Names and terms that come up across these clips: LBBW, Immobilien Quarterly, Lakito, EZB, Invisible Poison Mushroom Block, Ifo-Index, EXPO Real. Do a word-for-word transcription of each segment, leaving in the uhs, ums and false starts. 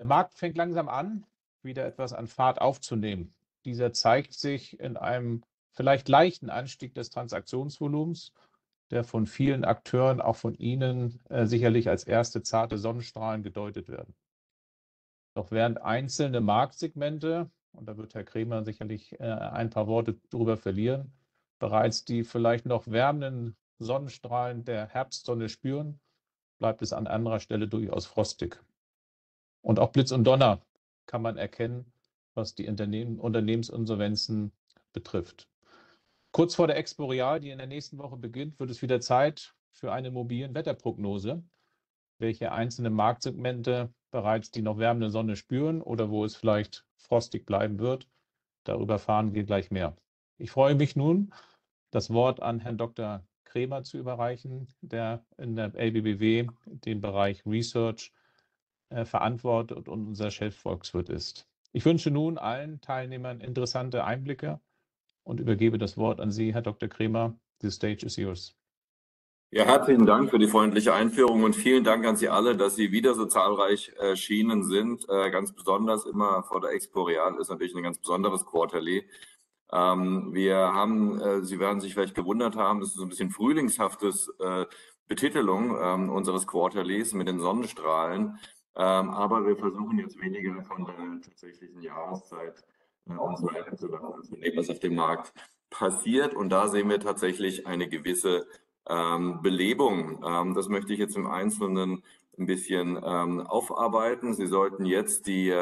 Der Markt fängt langsam an, wieder etwas an Fahrt aufzunehmen. Dieser zeigt sich in einem vielleicht leichten Anstieg des Transaktionsvolumens, der von vielen Akteuren, auch von Ihnen, äh, sicherlich als erste zarte Sonnenstrahlen gedeutet werden. Doch während einzelne Marktsegmente, und da wird Herr Kremer sicherlich äh, ein paar Worte drüber verlieren, bereits die vielleicht noch wärmenden Sonnenstrahlen der Herbstsonne spüren, bleibt es an anderer Stelle durchaus frostig. Und auch Blitz und Donner kann man erkennen, was die Unternehmen, Unternehmensinsolvenzen betrifft. Kurz vor der Expo Real, die in der nächsten Woche beginnt, wird es wieder Zeit für eine Immobilienwetterprognose, welche einzelne Marktsegmente bereits die noch wärmende Sonne spüren oder wo es vielleicht frostig bleiben wird. Darüber erfahren wir gleich mehr. Ich freue mich nun, das Wort an Herrn Doktor Kremer zu überreichen, der in der L B B W den Bereich Research äh, verantwortet und unser Chefvolkswirt ist. Ich wünsche nun allen Teilnehmern interessante Einblicke und übergebe das Wort an Sie, Herr Doktor Kremer. The stage is yours. Ja, herzlichen Dank für die freundliche Einführung und vielen Dank an Sie alle, dass Sie wieder so zahlreich erschienen sind. Äh, ganz besonders immer vor der Expo Real ist natürlich ein ganz besonderes Quarterly. Ähm, wir haben, äh, Sie werden sich vielleicht gewundert haben, das ist so ein bisschen frühlingshaftes äh, Betitelung ähm, unseres Quarterlies mit den Sonnenstrahlen. Ähm, aber wir versuchen jetzt weniger von der tatsächlichen Jahreszeit uns weiter zu nehmen, was auf dem Markt passiert. Und da sehen wir tatsächlich eine gewisse ähm, Belebung. Ähm, das möchte ich jetzt im Einzelnen ein bisschen ähm, aufarbeiten. Sie sollten jetzt die,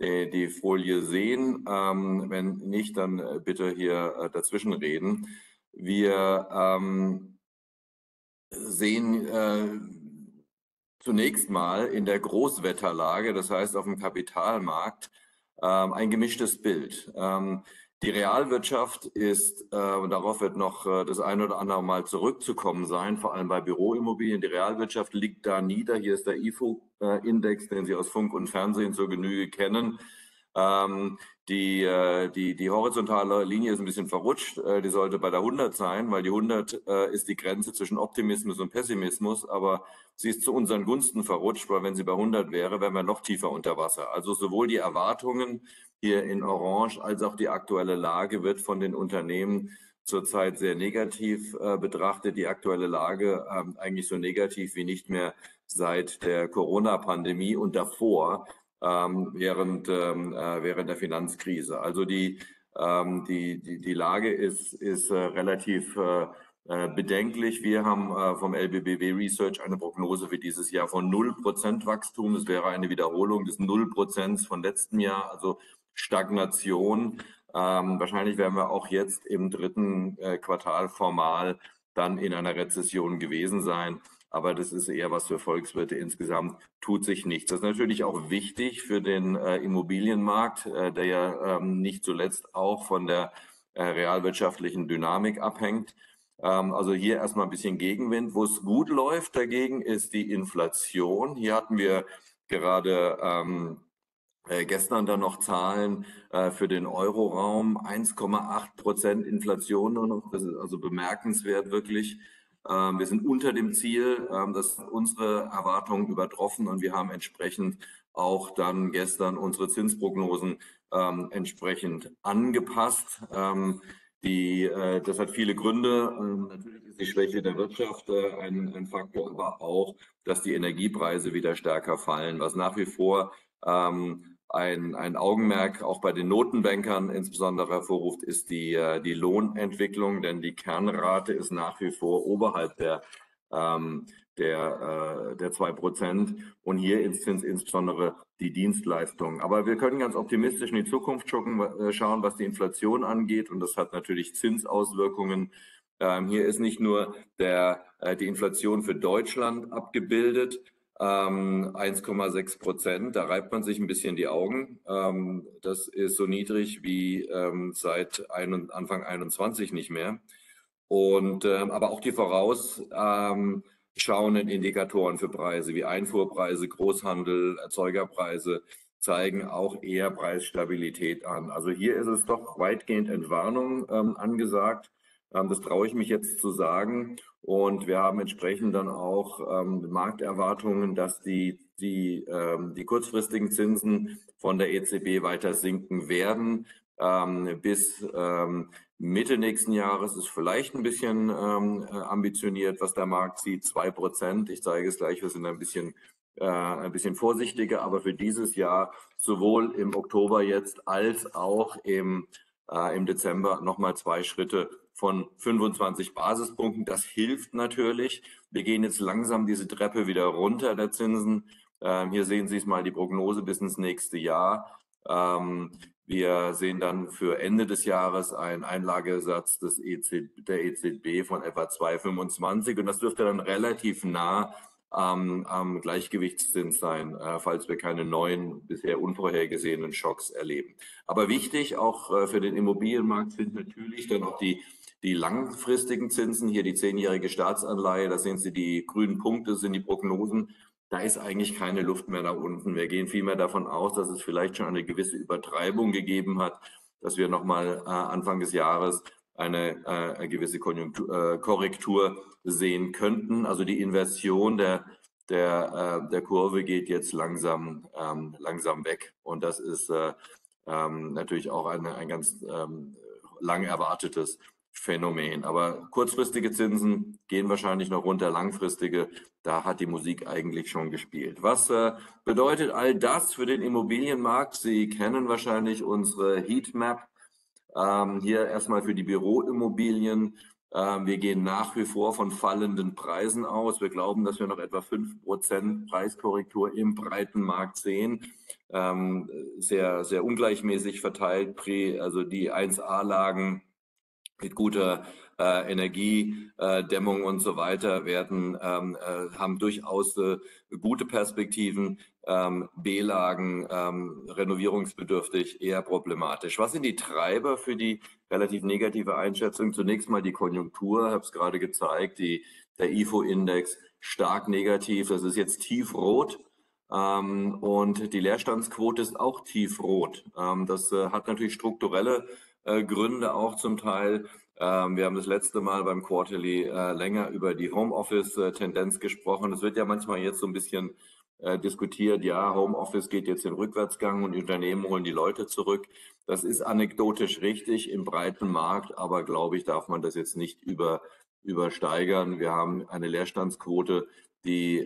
die, die Folie sehen. Ähm, wenn nicht, dann bitte hier äh, dazwischen reden. Wir ähm, sehen äh, zunächst mal in der Großwetterlage, das heißt auf dem Kapitalmarkt, ähm, ein gemischtes Bild. Ähm, die Realwirtschaft ist, äh, darauf wird noch äh, das ein oder andere Mal zurückzukommen sein, vor allem bei Büroimmobilien. Die Realwirtschaft liegt da nieder. Hier ist der Ifo-Index, den Sie aus Funk und Fernsehen zur Genüge kennen. Ähm, die, äh, die, die horizontale Linie ist ein bisschen verrutscht. Äh, die sollte bei der hundert sein, weil die hundert äh, ist die Grenze zwischen Optimismus und Pessimismus. Aber sie ist zu unseren Gunsten verrutscht, weil wenn sie bei hundert wäre, wären wir noch tiefer unter Wasser. Also sowohl die Erwartungen hier in Orange als auch die aktuelle Lage wird von den Unternehmen zurzeit sehr negativ äh, betrachtet. Die aktuelle Lage äh, eigentlich so negativ wie nicht mehr seit der Corona-Pandemie und davor. Ähm, während, ähm, äh, während der Finanzkrise. Also die, ähm, die, die, die Lage ist, ist äh, relativ äh, bedenklich. Wir haben äh, vom L B B W Research eine Prognose für dieses Jahr von null Prozent Wachstum. Das wäre eine Wiederholung des null Prozent von letztem Jahr, also Stagnation. Ähm, wahrscheinlich wären wir auch jetzt im dritten äh, Quartal formal dann in einer Rezession gewesen sein. Aber das ist eher was für Volkswirte. Insgesamt tut sich nichts. Das ist natürlich auch wichtig für den äh, Immobilienmarkt, äh, der ja ähm, nicht zuletzt auch von der äh, realwirtschaftlichen Dynamik abhängt. Ähm, also hier erstmal ein bisschen Gegenwind. Wo es gut läuft dagegen ist die Inflation. Hier hatten wir gerade ähm, äh, gestern dann noch Zahlen äh, für den Euroraum. eins Komma acht Prozent Inflation nur noch. Das ist also bemerkenswert wirklich. Wir sind unter dem Ziel, das hat unsere Erwartungen übertroffen und wir haben entsprechend auch dann gestern unsere Zinsprognosen entsprechend angepasst. Die, das hat viele Gründe. Natürlich ist die Schwäche der Wirtschaft ein, ein Faktor, aber auch, dass die Energiepreise wieder stärker fallen, was nach wie vor ein, ein Augenmerk auch bei den Notenbankern insbesondere hervorruft, ist die, die Lohnentwicklung, denn die Kernrate ist nach wie vor oberhalb der, ähm, der, äh, der zwei Prozent und hier sind insbesondere die Dienstleistungen. Aber wir können ganz optimistisch in die Zukunft schauen, was die Inflation angeht und das hat natürlich Zinsauswirkungen. Ähm, hier ist nicht nur der, äh, die Inflation für Deutschland abgebildet, eins Komma sechs Prozent, da reibt man sich ein bisschen die Augen. Das ist so niedrig wie seit Anfang einundzwanzig nicht mehr. Und, aber auch die vorausschauenden Indikatoren für Preise wie Einfuhrpreise, Großhandel, Erzeugerpreise zeigen auch eher Preisstabilität an. Also hier ist es doch weitgehend Entwarnung angesagt. Das traue ich mich jetzt zu sagen. Und wir haben entsprechend dann auch ähm, Markterwartungen, dass die die, ähm, die kurzfristigen Zinsen von der E Z B weiter sinken werden. Ähm, bis ähm, Mitte nächsten Jahres ist vielleicht ein bisschen ähm, ambitioniert, was der Markt sieht, zwei Prozent. Ich zeige es gleich, wir sind ein bisschen, äh, ein bisschen vorsichtiger, aber für dieses Jahr sowohl im Oktober jetzt als auch im, äh, im Dezember nochmal zwei Schritte von fünfundzwanzig Basispunkten. Das hilft natürlich. Wir gehen jetzt langsam diese Treppe wieder runter der Zinsen. Ähm, hier sehen Sie es mal, die Prognose bis ins nächste Jahr. Ähm, Wir sehen dann für Ende des Jahres einen Einlagesatz des E Z, der E Z B von etwa zwei Komma fünfundzwanzig und das dürfte dann relativ nah ähm, am Gleichgewichtszins sein, äh, falls wir keine neuen, bisher unvorhergesehenen Schocks erleben. Aber wichtig auch äh, für den Immobilienmarkt sind natürlich dann auch die, die langfristigen Zinsen, hier die zehnjährige Staatsanleihe, da sehen Sie die grünen Punkte, sind die Prognosen. Da ist eigentlich keine Luft mehr nach unten. Wir gehen vielmehr davon aus, dass es vielleicht schon eine gewisse Übertreibung gegeben hat, dass wir nochmal äh, Anfang des Jahres eine äh, gewisse Konjunktur, äh, Korrektur sehen könnten. Also die Inversion der, der, äh, der Kurve geht jetzt langsam, ähm, langsam weg. Und das ist äh, ähm, natürlich auch eine, ein ganz ähm, lang erwartetes Phänomen. Aber kurzfristige Zinsen gehen wahrscheinlich noch runter, langfristige, da hat die Musik eigentlich schon gespielt. Was äh, bedeutet all das für den Immobilienmarkt? Sie kennen wahrscheinlich unsere Heatmap, ähm, hier erstmal für die Büroimmobilien. Ähm, wir gehen nach wie vor von fallenden Preisen aus. Wir glauben, dass wir noch etwa fünf Prozent Preiskorrektur im breiten Markt sehen. Ähm, sehr, sehr ungleichmäßig verteilt, also die eins A Lagen. Mit guter äh, Energiedämmung äh, und so weiter werden, ähm, äh, haben durchaus äh, gute Perspektiven. Ähm, B-Lagen, ähm, renovierungsbedürftig, eher problematisch. Was sind die Treiber für die relativ negative Einschätzung? Zunächst mal die Konjunktur, ich habe es gerade gezeigt, die, der Ifo-Index stark negativ, das ist jetzt tiefrot. Ähm, und die Leerstandsquote ist auch tiefrot. Ähm, das äh, hat natürlich strukturelle Gründe auch zum Teil. Wir haben das letzte Mal beim Quarterly länger über die Homeoffice-Tendenz gesprochen. Es wird ja manchmal jetzt so ein bisschen diskutiert, ja, Homeoffice geht jetzt in Rückwärtsgang und die Unternehmen holen die Leute zurück. Das ist anekdotisch richtig im breiten Markt, aber glaube ich, darf man das jetzt nicht über, übersteigern. Wir haben eine Leerstandsquote, die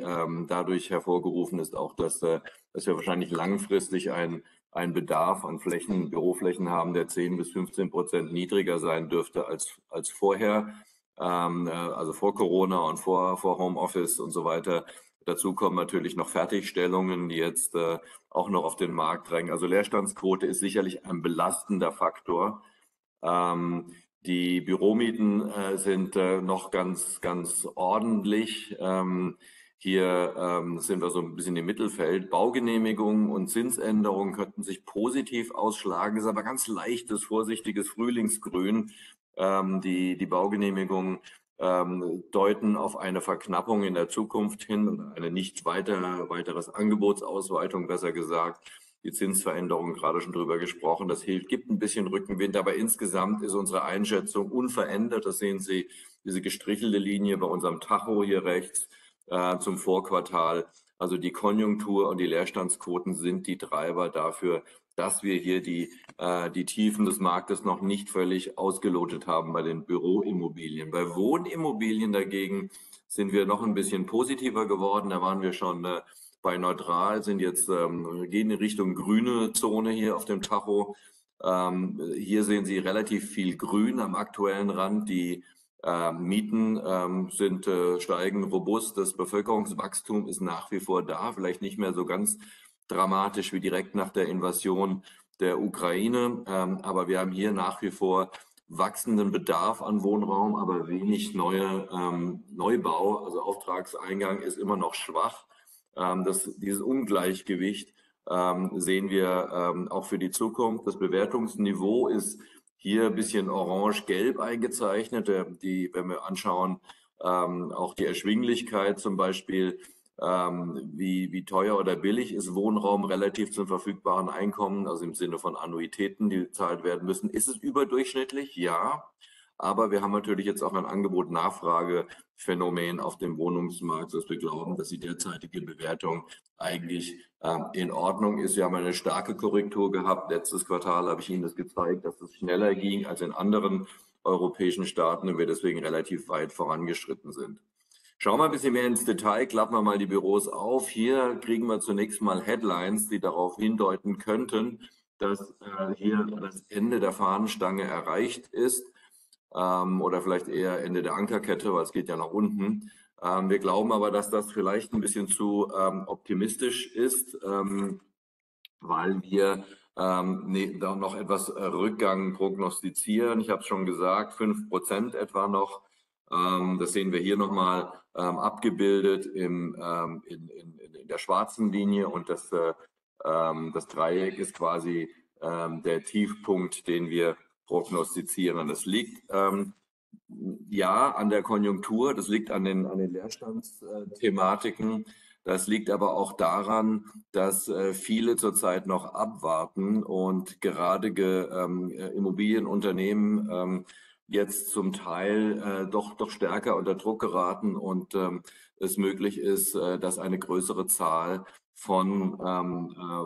dadurch hervorgerufen ist, auch dass, dass wir wahrscheinlich langfristig ein ein Bedarf an Flächen, Büroflächen haben, der zehn bis fünfzehn Prozent niedriger sein dürfte als, als vorher, ähm, also vor Corona und vor, vor Homeoffice und so weiter. Dazu kommen natürlich noch Fertigstellungen, die jetzt äh, auch noch auf den Markt drängen. Also Leerstandsquote ist sicherlich ein belastender Faktor. Ähm, die Büromieten äh, sind äh, noch ganz, ganz ordentlich. Ähm, Hier ähm, sind wir so ein bisschen im Mittelfeld. Baugenehmigungen und Zinsänderungen könnten sich positiv ausschlagen. Das ist aber ganz leichtes, vorsichtiges Frühlingsgrün. Ähm, die, die Baugenehmigungen ähm, deuten auf eine Verknappung in der Zukunft hin und eine nicht weiter, weiteres Angebotsausweitung, besser gesagt. Die Zinsveränderungen, gerade schon drüber gesprochen, das hilft, gibt ein bisschen Rückenwind, aber insgesamt ist unsere Einschätzung unverändert. Das sehen Sie, diese gestrichelte Linie bei unserem Tacho hier rechts. Zum Vorquartal. Also die Konjunktur und die Leerstandsquoten sind die Treiber dafür, dass wir hier die, äh, die Tiefen des Marktes noch nicht völlig ausgelotet haben bei den Büroimmobilien. Bei Wohnimmobilien dagegen sind wir noch ein bisschen positiver geworden. Da waren wir schon äh, bei neutral, sind jetzt ähm, gehen in Richtung grüne Zone hier auf dem Tacho. Ähm, hier sehen Sie relativ viel Grün am aktuellen Rand. Die Ähm, Mieten ähm, sind äh, steigen robust, das Bevölkerungswachstum ist nach wie vor da, vielleicht nicht mehr so ganz dramatisch wie direkt nach der Invasion der Ukraine, ähm, aber wir haben hier nach wie vor wachsenden Bedarf an Wohnraum, aber wenig neue, ähm, Neubau, also Auftragseingang ist immer noch schwach. Ähm, das, dieses Ungleichgewicht ähm, sehen wir ähm, auch für die Zukunft. Das Bewertungsniveau ist hier ein bisschen orange-gelb eingezeichnet, die, wenn wir anschauen, ähm, auch die Erschwinglichkeit zum Beispiel, ähm, wie, wie teuer oder billig ist Wohnraum relativ zum verfügbaren Einkommen, also im Sinne von Annuitäten, die bezahlt werden müssen. Ist es überdurchschnittlich? Ja, aber wir haben natürlich jetzt auch ein Angebot-Nachfrage Phänomen auf dem Wohnungsmarkt, dass wir glauben, dass die derzeitige Bewertung eigentlich ähm, in Ordnung ist. Wir haben eine starke Korrektur gehabt. Letztes Quartal habe ich Ihnen das gezeigt, dass es schneller ging als in anderen europäischen Staaten und wir deswegen relativ weit vorangeschritten sind. Schauen wir ein bisschen mehr ins Detail, klappen wir mal die Büros auf. Hier kriegen wir zunächst mal Headlines, die darauf hindeuten könnten, dass äh, hier das Ende der Fahnenstange erreicht ist. Oder vielleicht eher Ende der Ankerkette, weil es geht ja nach unten. Wir glauben aber, dass das vielleicht ein bisschen zu optimistisch ist, weil wir noch etwas Rückgang prognostizieren. Ich habe es schon gesagt, fünf Prozent etwa noch. Das sehen wir hier nochmal abgebildet in der schwarzen Linie. Und das Dreieck ist quasi der Tiefpunkt, den wir prognostizieren. Das liegt ähm, ja an der Konjunktur, das liegt an den, an den Leerstandsthematiken, das liegt aber auch daran, dass äh, viele zurzeit noch abwarten und gerade ge, ähm, Immobilienunternehmen ähm, jetzt zum Teil äh, doch, doch stärker unter Druck geraten und ähm, es möglich ist, äh, dass eine größere Zahl von ähm, äh,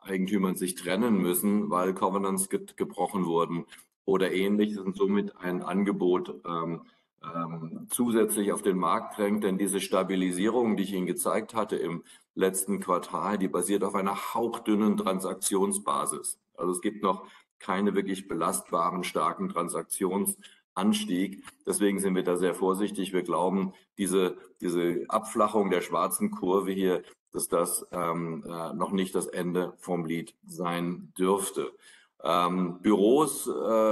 Eigentümern sich trennen müssen, weil Covenants ge gebrochen wurden oder ähnliches und somit ein Angebot ähm, ähm, zusätzlich auf den Markt drängt. Denn diese Stabilisierung, die ich Ihnen gezeigt hatte im letzten Quartal, die basiert auf einer hauchdünnen Transaktionsbasis. Also es gibt noch keine wirklich belastbaren, starken Transaktionsanstieg. Deswegen sind wir da sehr vorsichtig. Wir glauben, diese, diese Abflachung der schwarzen Kurve hier, dass das ähm, äh, noch nicht das Ende vom Lied sein dürfte. Ähm, Büros, äh,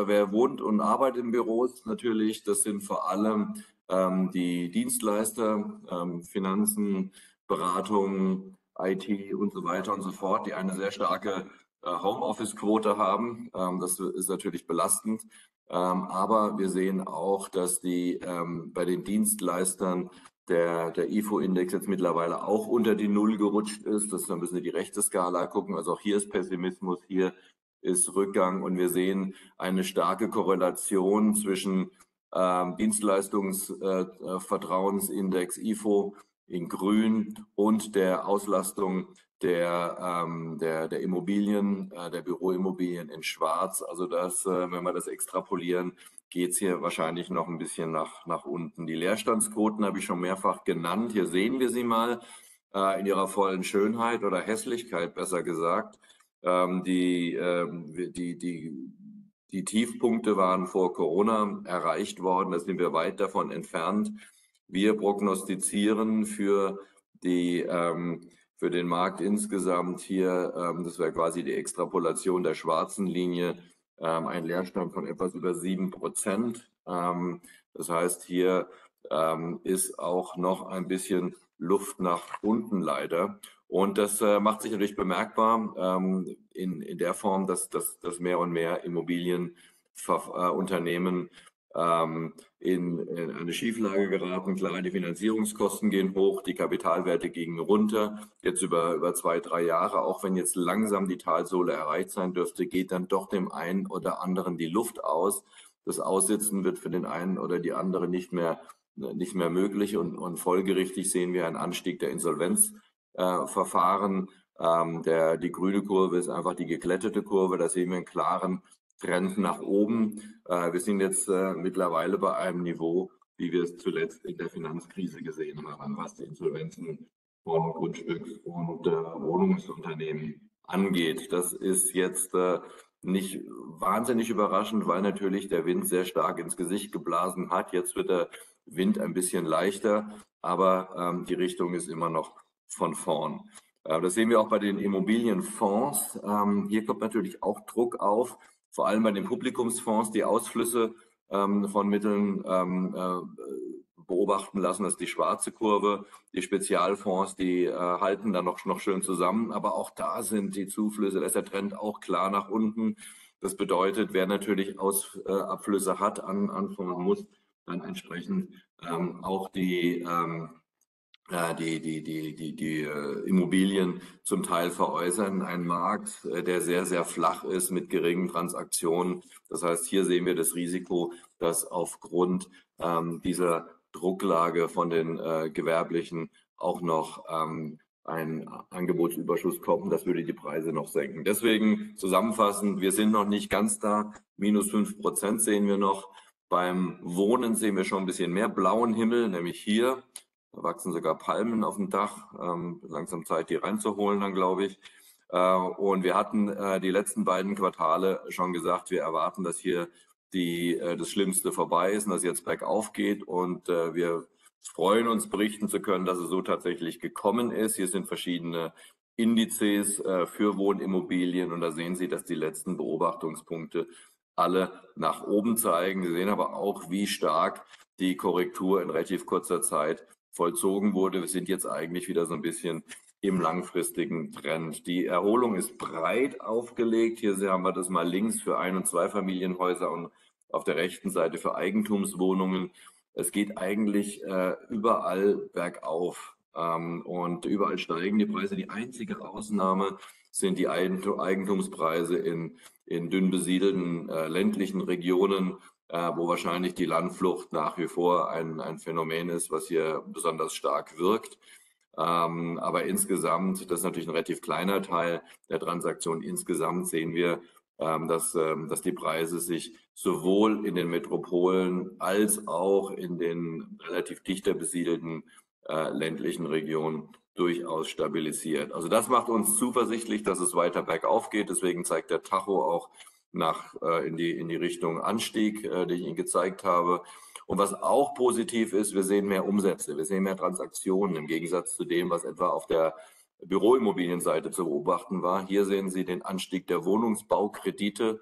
wer wohnt und arbeitet in Büros natürlich, das sind vor allem ähm, die Dienstleister, ähm, Finanzen, Beratung, I T und so weiter und so fort, die eine sehr starke äh, Homeoffice-Quote haben. Ähm, das ist natürlich belastend, ähm, aber wir sehen auch, dass die ähm, bei den Dienstleistern Der, der Ifo-Index jetzt mittlerweile auch unter die Null gerutscht ist. Das, da müssen wir die rechte Skala gucken. Also auch hier ist Pessimismus, hier ist Rückgang. Und wir sehen eine starke Korrelation zwischen ähm, Dienstleistungsvertrauensindex äh, Ifo in grün und der Auslastung der, ähm, der, der Immobilien, äh, der Büroimmobilien in schwarz. Also das, äh, wenn wir das extrapolieren, geht es hier wahrscheinlich noch ein bisschen nach, nach unten. Die Leerstandsquoten habe ich schon mehrfach genannt. Hier sehen wir sie mal äh, in ihrer vollen Schönheit oder Hässlichkeit, besser gesagt. Ähm, die, ähm, die, die, die Tiefpunkte waren vor Corona erreicht worden. Da sind wir weit davon entfernt. Wir prognostizieren für, die, ähm, für den Markt insgesamt hier, ähm, das wäre quasi die Extrapolation der schwarzen Linie, ein Leerstand von etwas über sieben Prozent. Das heißt, hier ist auch noch ein bisschen Luft nach unten leider. Und das macht sich natürlich bemerkbar in, in der Form, dass, dass, dass mehr und mehr Immobilienunternehmen in, in eine Schieflage geraten. Klar, die Finanzierungskosten gehen hoch, die Kapitalwerte gehen runter. Jetzt über, über zwei, drei Jahre, auch wenn jetzt langsam die Talsohle erreicht sein dürfte, geht dann doch dem einen oder anderen die Luft aus. Das Aussitzen wird für den einen oder die andere nicht mehr, nicht mehr möglich. Und, und folgerichtig sehen wir einen Anstieg der Insolvenzverfahren. Äh, ähm, der, die grüne Kurve ist einfach die geglättete Kurve. Da sehen wir einen klaren Trend nach oben. Wir sind jetzt mittlerweile bei einem Niveau, wie wir es zuletzt in der Finanzkrise gesehen haben, was die Insolvenzen von Grundstücks- und Wohnungsunternehmen angeht. Das ist jetzt nicht wahnsinnig überraschend, weil natürlich der Wind sehr stark ins Gesicht geblasen hat. Jetzt wird der Wind ein bisschen leichter, aber die Richtung ist immer noch von vorn. Das sehen wir auch bei den Immobilienfonds. Hier kommt natürlich auch Druck auf. Vor allem bei den Publikumsfonds, die Ausflüsse ähm, von Mitteln ähm, äh, beobachten lassen, das ist die schwarze Kurve. Die Spezialfonds, die äh, halten dann noch, noch schön zusammen, aber auch da sind die Zuflüsse, da ist der Trend auch klar nach unten. Das bedeutet, wer natürlich Aus, äh, Abflüsse hat, an, anfangen muss, dann entsprechend ähm, auch die, ähm, äh, die, die, die, die, die äh, Immobilien zum Teil veräußern. Ein Markt, der sehr, sehr flach ist mit geringen Transaktionen. Das heißt, hier sehen wir das Risiko, dass aufgrund ähm, dieser Drucklage von den äh, Gewerblichen auch noch ähm, ein Angebotsüberschuss kommen. Das würde die Preise noch senken. Deswegen zusammenfassend, wir sind noch nicht ganz da. Minus fünf Prozent sehen wir noch. Beim Wohnen sehen wir schon ein bisschen mehr blauen Himmel, nämlich hier. Da wachsen sogar Palmen auf dem Dach. Ähm, langsam Zeit, die reinzuholen dann, glaube ich. Äh, und wir hatten äh, die letzten beiden Quartale schon gesagt, wir erwarten, dass hier die, äh, das Schlimmste vorbei ist und dass jetzt bergauf geht. Und äh, wir freuen uns, berichten zu können, dass es so tatsächlich gekommen ist. Hier sind verschiedene Indizes äh, für Wohnimmobilien. Und da sehen Sie, dass die letzten Beobachtungspunkte alle nach oben zeigen. Sie sehen aber auch, wie stark die Korrektur in relativ kurzer Zeit vollzogen wurde. Wir sind jetzt eigentlich wieder so ein bisschen im langfristigen Trend. Die Erholung ist breit aufgelegt. Hier haben wir das mal links für Ein- und Zweifamilienhäuser und auf der rechten Seite für Eigentumswohnungen. Es geht eigentlich äh, überall bergauf ähm, und überall steigen die Preise. Die einzige Ausnahme sind die Eigentumspreise in, in dünn besiedelten äh, ländlichen Regionen, äh, wo wahrscheinlich die Landflucht nach wie vor ein, ein Phänomen ist, was hier besonders stark wirkt. Ähm, aber insgesamt, das ist natürlich ein relativ kleiner Teil der Transaktion, insgesamt sehen wir, ähm, dass, ähm, dass die Preise sich sowohl in den Metropolen als auch in den relativ dichter besiedelten äh, ländlichen Regionen durchaus stabilisiert. Also das macht uns zuversichtlich, dass es weiter bergauf geht. Deswegen zeigt der Tacho auch nach, äh, in, die, in die Richtung Anstieg, äh, den ich Ihnen gezeigt habe. Und was auch positiv ist, wir sehen mehr Umsätze, wir sehen mehr Transaktionen im Gegensatz zu dem, was etwa auf der Büroimmobilienseite zu beobachten war. Hier sehen Sie den Anstieg der Wohnungsbaukredite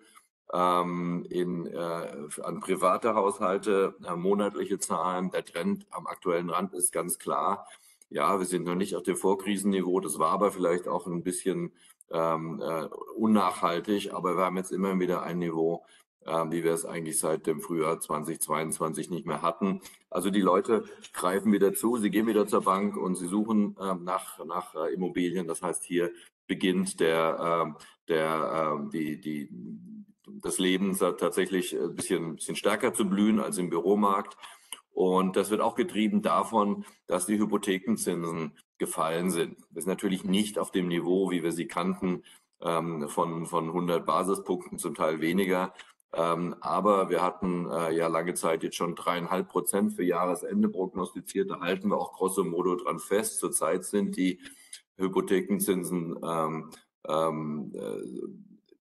ähm, in, äh, an private Haushalte, äh, monatliche Zahlen. Der Trend am aktuellen Rand ist ganz klar. Ja, wir sind noch nicht auf dem Vorkrisenniveau, das war aber vielleicht auch ein bisschen ähm, äh, unnachhaltig, aber wir haben jetzt immer wieder ein Niveau, äh, wie wir es eigentlich seit dem Frühjahr zweitausendzweiundzwanzig nicht mehr hatten. Also die Leute greifen wieder zu, sie gehen wieder zur Bank und sie suchen äh, nach, nach äh, Immobilien. Das heißt, hier beginnt der, äh, der, äh, die, die, das Leben tatsächlich ein bisschen, ein bisschen stärker zu blühen als im Büromarkt. Und das wird auch getrieben davon, dass die Hypothekenzinsen gefallen sind. Das ist natürlich nicht auf dem Niveau, wie wir sie kannten, ähm, von, von hundert Basispunkten, zum Teil weniger. Ähm, aber wir hatten äh, ja lange Zeit jetzt schon dreieinhalb Prozent für Jahresende prognostiziert. Da halten wir auch grosso modo dran fest. Zurzeit sind die Hypothekenzinsen ähm, ähm, äh,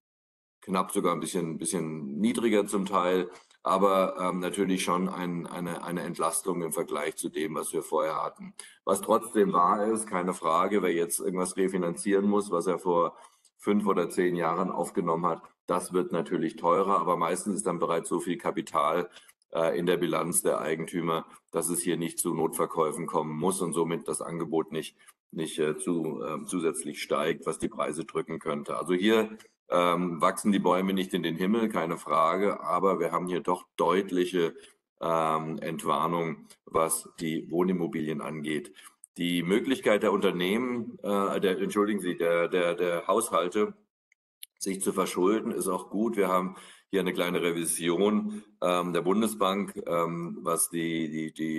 knapp sogar ein bisschen, bisschen niedriger zum Teil. Aber ähm, natürlich schon ein, eine, eine Entlastung im Vergleich zu dem, was wir vorher hatten. Was trotzdem wahr ist, keine Frage, wer jetzt irgendwas refinanzieren muss, was er vor fünf oder zehn Jahren aufgenommen hat, das wird natürlich teurer. Aber meistens ist dann bereits so viel Kapital äh, in der Bilanz der Eigentümer, dass es hier nicht zu Notverkäufen kommen muss und somit das Angebot nicht, nicht äh, zu, äh, zusätzlich steigt, was die Preise drücken könnte. Also hier Ähm, wachsen die Bäume nicht in den Himmel, keine Frage, aber wir haben hier doch deutliche ähm, Entwarnung, was die Wohnimmobilien angeht. Die Möglichkeit der Unternehmen, äh, der, entschuldigen Sie, der, der, der Haushalte, sich zu verschulden, ist auch gut. Wir haben hier eine kleine Revision ähm, der Bundesbank, ähm, was die, die, die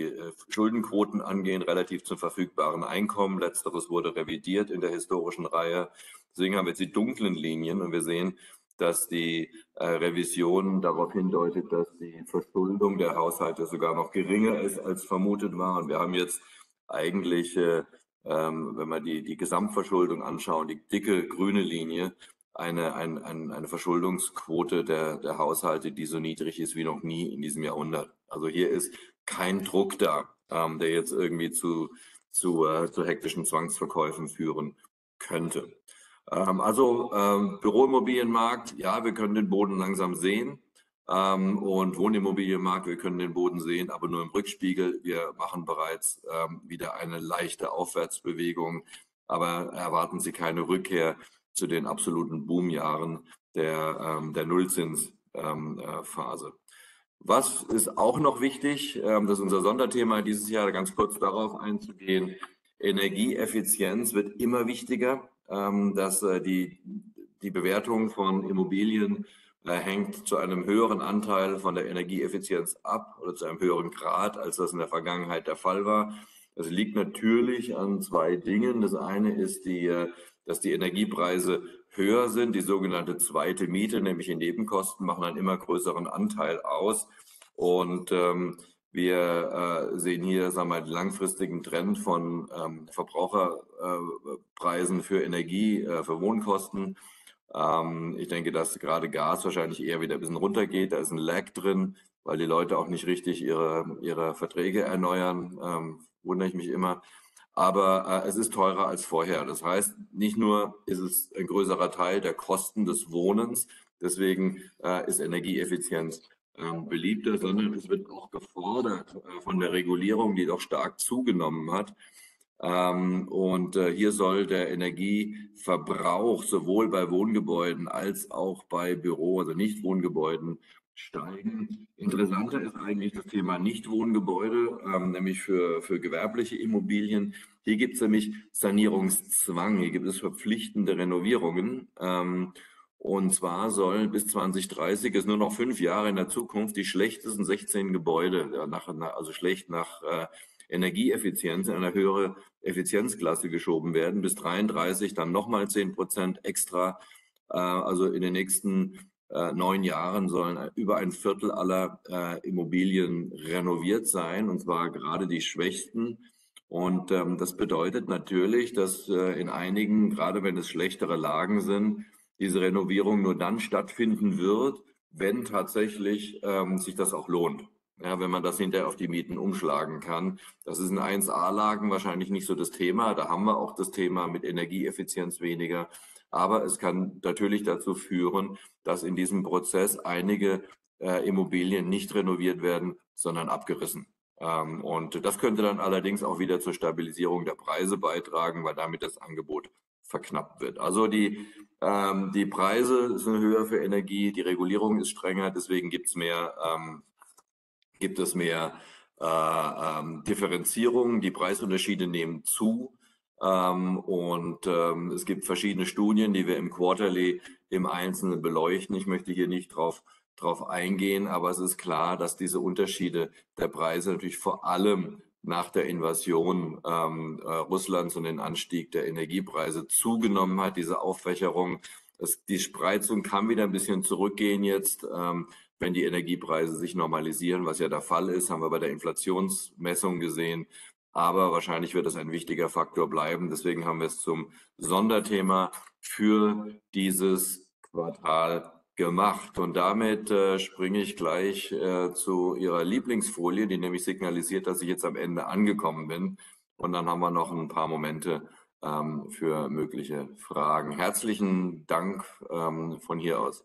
Schuldenquoten angehen, relativ zum verfügbaren Einkommen. Letzteres wurde revidiert in der historischen Reihe. Deswegen haben wir jetzt die dunklen Linien und wir sehen, dass die äh, Revision darauf hindeutet, dass die Verschuldung der Haushalte sogar noch geringer ist, als vermutet war. Und wir haben jetzt eigentlich, äh, ähm, wenn wir die, die Gesamtverschuldung anschauen, die dicke grüne Linie, eine, ein, ein, eine Verschuldungsquote der, der Haushalte, die so niedrig ist wie noch nie in diesem Jahrhundert. Also hier ist kein Druck da, ähm, der jetzt irgendwie zu, zu, äh, zu hektischen Zwangsverkäufen führen könnte. Also ähm, Büroimmobilienmarkt, ja, wir können den Boden langsam sehen ähm, und Wohnimmobilienmarkt, wir können den Boden sehen, aber nur im Rückspiegel. Wir machen bereits ähm, wieder eine leichte Aufwärtsbewegung, aber erwarten Sie keine Rückkehr zu den absoluten Boomjahren der, ähm, der Nullzinsphase. Ähm, äh, Was ist auch noch wichtig, ähm, das ist unser Sonderthema dieses Jahr, ganz kurz darauf einzugehen, Energieeffizienz wird immer wichtiger. Dass die, die Bewertung von Immobilien hängt zu einem höheren Anteil von der Energieeffizienz ab oder zu einem höheren Grad, als das in der Vergangenheit der Fall war. Das liegt natürlich an zwei Dingen. Das eine ist, die, dass die Energiepreise höher sind. Die sogenannte zweite Miete, nämlich die Nebenkosten, machen einen immer größeren Anteil aus. Und ähm, wir äh, sehen hier, sagen wir mal, einen langfristigen Trend von ähm, Verbraucherpreisen äh, für Energie, äh, für Wohnkosten. Ähm, ich denke, dass gerade Gas wahrscheinlich eher wieder ein bisschen runtergeht. Da ist ein Lag drin, weil die Leute auch nicht richtig ihre, ihre Verträge erneuern. Ähm, wundere ich mich immer. Aber äh, es ist teurer als vorher. Das heißt, nicht nur ist es ein größerer Teil der Kosten des Wohnens, deswegen äh, ist Energieeffizienz äh, beliebter, sondern es wird auch gefordert äh, von der Regulierung, die doch stark zugenommen hat. Ähm, und äh, hier soll der Energieverbrauch sowohl bei Wohngebäuden als auch bei Büro, also Nichtwohngebäuden, steigen. Interessanter ist eigentlich das Thema Nichtwohngebäude, ähm, nämlich für, für gewerbliche Immobilien. Hier gibt es nämlich Sanierungszwang, hier gibt es verpflichtende Renovierungen. Ähm, und zwar sollen bis zwanzig dreißig, ist nur noch fünf Jahre in der Zukunft, die schlechtesten sechzehn Gebäude, ja, nach, also schlecht nach äh, Energieeffizienz, in eine höhere Effizienzklasse geschoben werden. Bis dreiunddreißig dann nochmal zehn Prozent extra, äh, also in den nächsten Äh, neun Jahren sollen über ein Viertel aller äh, Immobilien renoviert sein, und zwar gerade die schwächsten. Und ähm, das bedeutet natürlich, dass äh, in einigen, gerade wenn es schlechtere Lagen sind, diese Renovierung nur dann stattfinden wird, wenn tatsächlich ähm, sich das auch lohnt. Ja, wenn man das hinterher auf die Mieten umschlagen kann. Das ist in eins A-Lagen wahrscheinlich nicht so das Thema. Da haben wir auch das Thema mit Energieeffizienz weniger. Aber es kann natürlich dazu führen, dass in diesem Prozess einige äh, Immobilien nicht renoviert werden, sondern abgerissen. Ähm, und das könnte dann allerdings auch wieder zur Stabilisierung der Preise beitragen, weil damit das Angebot verknappt wird. Also die, ähm, die Preise sind höher für Energie, die Regulierung ist strenger, deswegen gibt's mehr, ähm, gibt es mehr äh, ähm, Differenzierung, die Preisunterschiede nehmen zu. Ähm, und ähm, es gibt verschiedene Studien, die wir im Quarterly im Einzelnen beleuchten. Ich möchte hier nicht drauf, drauf eingehen, aber es ist klar, dass diese Unterschiede der Preise natürlich vor allem nach der Invasion ähm, äh, Russlands und den Anstieg der Energiepreise zugenommen hat, diese Auffächerung. Das, die Spreizung kann wieder ein bisschen zurückgehen jetzt, ähm, wenn die Energiepreise sich normalisieren, was ja der Fall ist, haben wir bei der Inflationsmessung gesehen. Aber wahrscheinlich wird das ein wichtiger Faktor bleiben. Deswegen haben wir es zum Sonderthema für dieses Quartal gemacht. Und damit äh, springe ich gleich äh, zu Ihrer Lieblingsfolie, die nämlich signalisiert, dass ich jetzt am Ende angekommen bin. Und dann haben wir noch ein paar Momente ähm, für mögliche Fragen. Herzlichen Dank ähm, von hier aus.